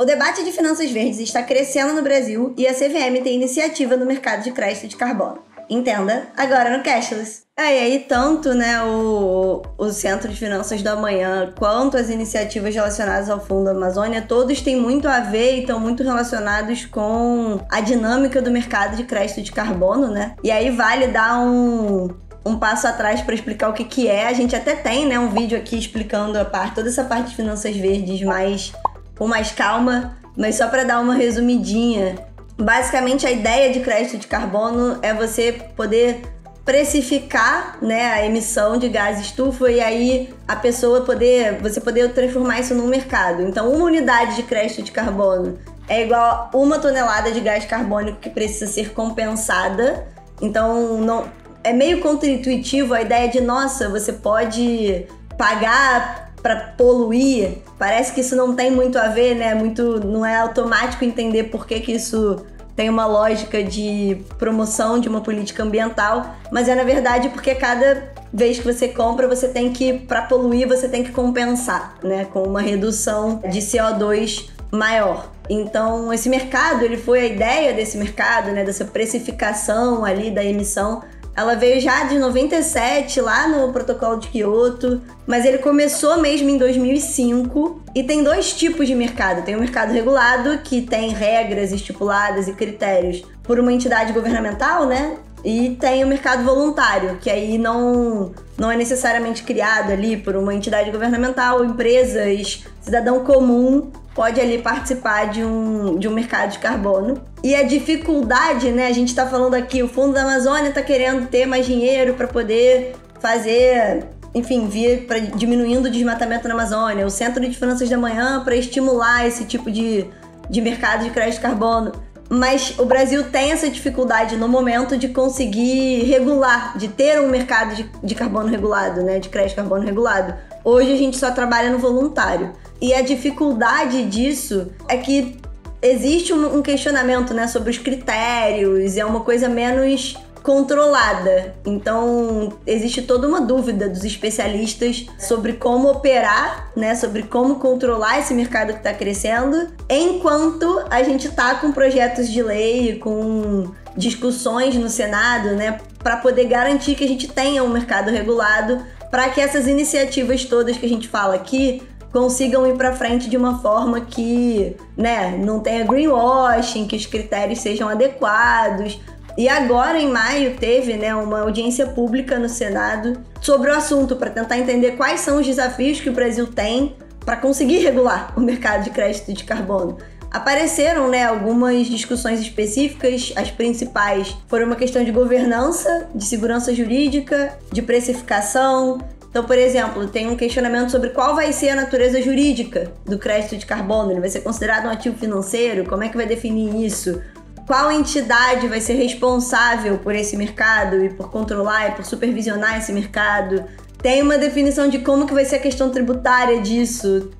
O debate de finanças verdes está crescendo no Brasil e a CVM tem iniciativa no mercado de crédito de carbono. Entenda, agora no Cashless. E aí tanto, né, o Centro de Finanças do Amanhã quanto as iniciativas relacionadas ao Fundo Amazônia, todos têm muito a ver e estão muito relacionados com a dinâmica do mercado de crédito de carbono, né? E aí vale dar um passo atrás para explicar o que é. A gente até tem, né, um vídeo aqui explicando toda essa parte de finanças verdes com mais calma, mas só para dar uma resumidinha. Basicamente, a ideia de crédito de carbono é você poder precificar, né, a emissão de gás estufa e aí você poder transformar isso num mercado. Então, uma unidade de crédito de carbono é igual a 1 tonelada de gás carbônico que precisa ser compensada. Então, é meio contraintuitivo a ideia de, nossa, você pode pagar para poluir, parece que isso não tem muito a ver, né? Não é automático entender por que isso tem uma lógica de promoção de uma política ambiental, mas é na verdade porque cada vez que você compra, para poluir, você tem que compensar, né? Com uma redução de CO2 maior. Então, esse mercado, a ideia desse mercado, né? Dessa precificação ali da emissão, ela veio já de 97, lá no Protocolo de Kyoto, mas ele começou mesmo em 2005 e tem dois tipos de mercado. Tem o mercado regulado, que tem regras estipuladas e critérios por uma entidade governamental, né? E tem o mercado voluntário, que aí não é necessariamente criado ali por uma entidade governamental, empresas, cidadão comum pode ali participar de um mercado de carbono. E a dificuldade, né? A gente está falando aqui, o Fundo da Amazônia está querendo ter mais dinheiro para poder fazer, enfim, diminuindo o desmatamento na Amazônia. O Centro de Finanças da Manhã para estimular esse tipo de mercado de crédito de carbono. Mas o Brasil tem essa dificuldade no momento de conseguir regular, de ter um mercado de carbono regulado, né? De crédito de carbono regulado. Hoje a gente só trabalha no voluntário. E a dificuldade disso é que existe um questionamento, né, sobre os critérios, é uma coisa menos controlada. Então, existe toda uma dúvida dos especialistas sobre como operar, né, sobre como controlar esse mercado que está crescendo, enquanto a gente está com projetos de lei, com discussões no Senado, né, para poder garantir que a gente tenha um mercado regulado, para que essas iniciativas todas que a gente fala aqui consigam ir para frente de uma forma que, né, não tenha greenwashing, que os critérios sejam adequados. E agora, em maio, teve, né, uma audiência pública no Senado sobre o assunto, para tentar entender quais são os desafios que o Brasil tem para conseguir regular o mercado de crédito de carbono. Apareceram, né, algumas discussões específicas. As principais foram uma questão de governança, de segurança jurídica, de precificação. Então, por exemplo, tem um questionamento sobre qual vai ser a natureza jurídica do crédito de carbono. Ele vai ser considerado um ativo financeiro? Como é que vai definir isso? Qual entidade vai ser responsável por esse mercado e por controlar e por supervisionar esse mercado? Tem uma definição de como que vai ser a questão tributária disso,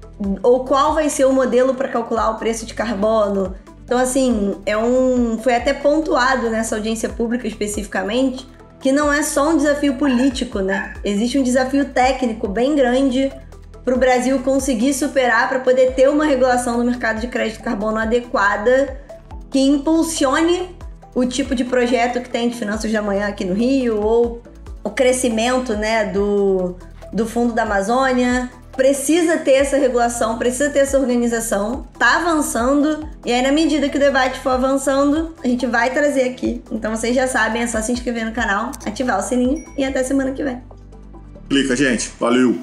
ou qual vai ser o modelo para calcular o preço de carbono. Então, assim, foi até pontuado nessa audiência pública especificamente, que não é só um desafio político, né? Existe um desafio técnico bem grande para o Brasil conseguir superar, para poder ter uma regulação do mercado de crédito de carbono adequada, que impulsione o tipo de projeto que tem de Finanças da Manhã aqui no Rio, ou o crescimento, né, do Fundo da Amazônia. Precisa ter essa regulação, precisa ter essa organização, tá avançando, e aí na medida que o debate for avançando, a gente vai trazer aqui. Então vocês já sabem, é só se inscrever no canal, ativar o sininho e até semana que vem. Clica, gente. Valeu!